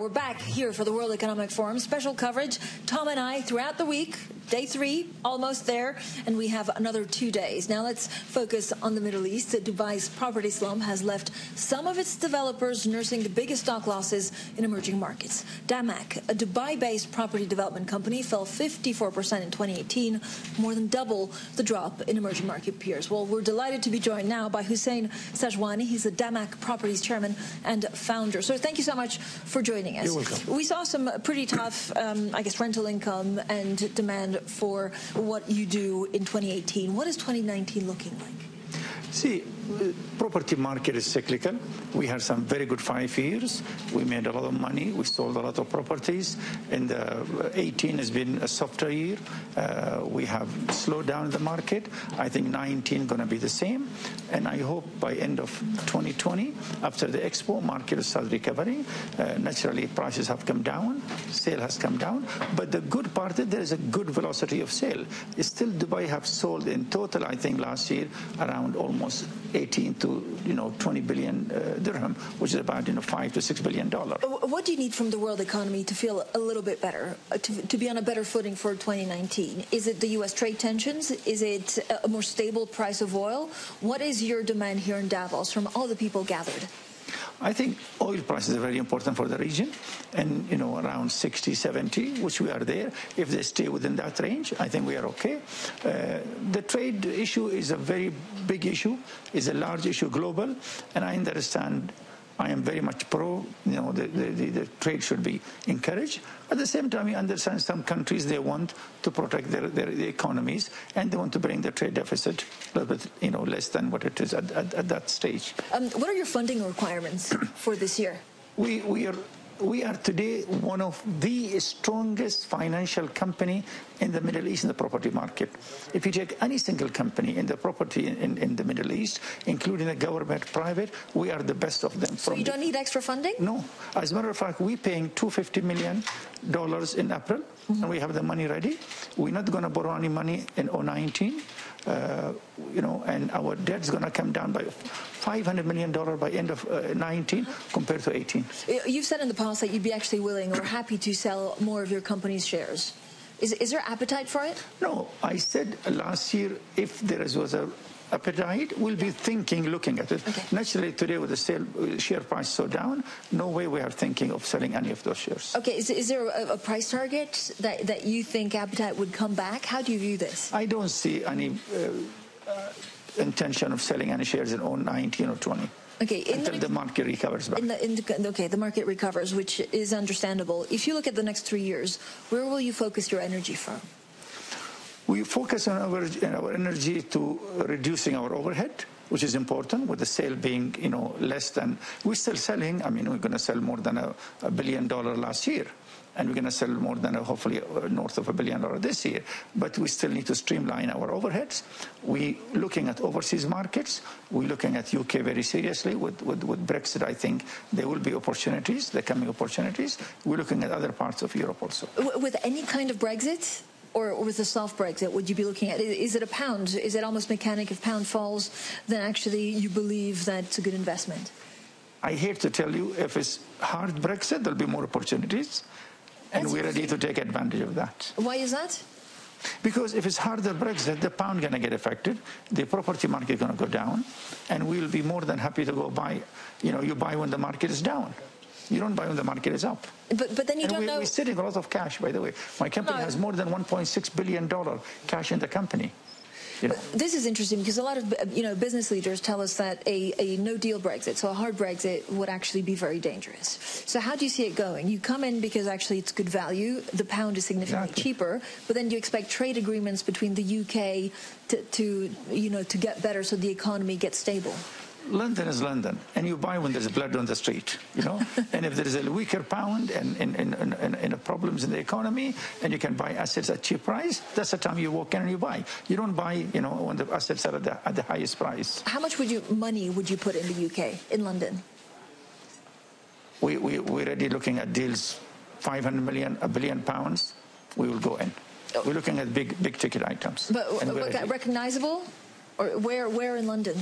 We're back here for the World Economic Forum special coverage. Tom and I throughout the week, day three, almost there, and we have another 2 days. Now let's focus on the Middle East. Dubai's property slump has left some of its developers nursing the biggest stock losses in emerging markets. Damac, a Dubai-based property development company, fell 54% in 2018, more than double the drop in emerging market peers. Well, we're delighted to be joined now by Hussein Sajwani. He's the Damac Properties chairman and founder. So thank you so much for joining us. You're welcome. We saw some pretty tough, I guess, rental income and demand for what you do in 2018. What is 2019 looking like? See, property market is cyclical. We had some very good 5 years. We made a lot of money. We sold a lot of properties. And 18 has been a softer year. We have slowed down the market. I think 19 going to be the same. And I hope by end of 2020, after the expo, market will start recovering. Naturally, prices have come down. Sale has come down. But the good part is there is a good velocity of sale. It's still, Dubai have sold in total, I think, last year around almost 18 to 20 billion dirham, which is about 5 to 6 billion dollars. What do you need from the world economy to feel a little bit better, to be on a better footing for 2019? Is it the U.S. trade tensions? Is it a more stable price of oil? What is your demand here in Davos from all the people gathered? I think oil prices are very important for the region, and around 60, 70, which we are there. If they stay within that range, I think we are okay. The trade issue is a very big issue, is a large issue global, and I understand. I am very much pro, the trade should be encouraged. At the same time, you understand some countries, they want to protect their economies, and they want to bring the trade deficit a little bit, less than what it is at that stage. What are your funding requirements for this year? We are today one of the strongest financial company in the Middle East in the property market. If you take any single company in the property in the Middle East, including the government, private, we are the best of them. So you don't need extra funding? No. As a matter of fact, we're paying $250 million in April, and we have the money ready. We're not going to borrow any money in 2019. And our debt's going to come down by $500 million by end of 19 compared to 18. You've said in the past that you'd be actually willing or happy to sell more of your company's shares. Is there appetite for it? No. I said last year, if there was an appetite, we'll be thinking, looking at it. Okay. Naturally, today with the share price so down, no way we are thinking of selling any of those shares. Okay. Is there a price target that you think appetite would come back? How do you view this? I don't see any intention of selling any shares in 2019 or 2020. Okay, until the market recovers back. The market recovers, which is understandable. If you look at the next 3 years, where will you focus your energy from? We focus on our energy to reducing our overhead, which is important, with the sale being, less than... We're still selling. We're going to sell more than $1 billion last year. And we're going to sell more than, hopefully, north of $1 billion this year. But we still need to streamline our overheads. We're looking at overseas markets. We're looking at UK very seriously. With Brexit, I think there will be opportunities, the coming opportunities. We're looking at other parts of Europe also. With any kind of Brexit? Or with a soft Brexit, would you be looking at? Is it a pound? Is it almost mechanic? If pound falls, then actually you believe that's a good investment? I hate to tell you, if it's hard Brexit, there'll be more opportunities. And we're ready to take advantage of that. Why is that? Because if it's harder Brexit, the pound going to get affected, the property market going to go down, and we'll be more than happy to go buy. You buy when the market is down. You don't buy when the market is up. But then you don't know... We're sitting a lot of cash, by the way. My company has more than $1.6 billion cash in the company. This is interesting because a lot of business leaders tell us that a no-deal Brexit, so a hard Brexit, would actually be very dangerous. So how do you see it going? You come in because actually it's good value. The pound is significantly cheaper, but then you expect trade agreements between the UK to get better, so the economy gets stable. London is London, and you buy when there's blood on the street, and if there is a weaker pound and problems in the economy, and you can buy assets at cheap price, that's the time you walk in and you buy. You don't buy, when the assets are at the highest price. How much money would you put in the UK, in London? We're already looking at deals, 500 million, £1 billion, we will go in. We're looking at big ticket items. But recognizable? Or where in London?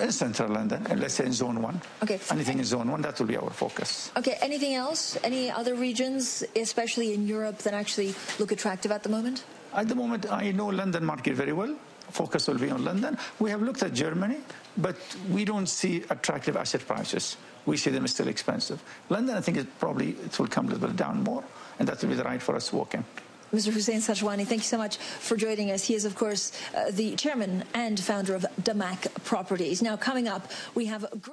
In central London, let's say in zone one. Okay. Anything in zone one, that will be our focus. Okay, anything else? Any other regions, especially in Europe, that actually look attractive at the moment? At the moment, I know London market very well. Focus will be on London. We have looked at Germany, but we don't see attractive asset prices. We see them still expensive. London, I think it will come a little bit down more, and that will be the right for us to walk in. Mr. Hussein Sajwani, thank you so much for joining us. He is, of course, the chairman and founder of Damac Properties. Now, coming up, we have a great...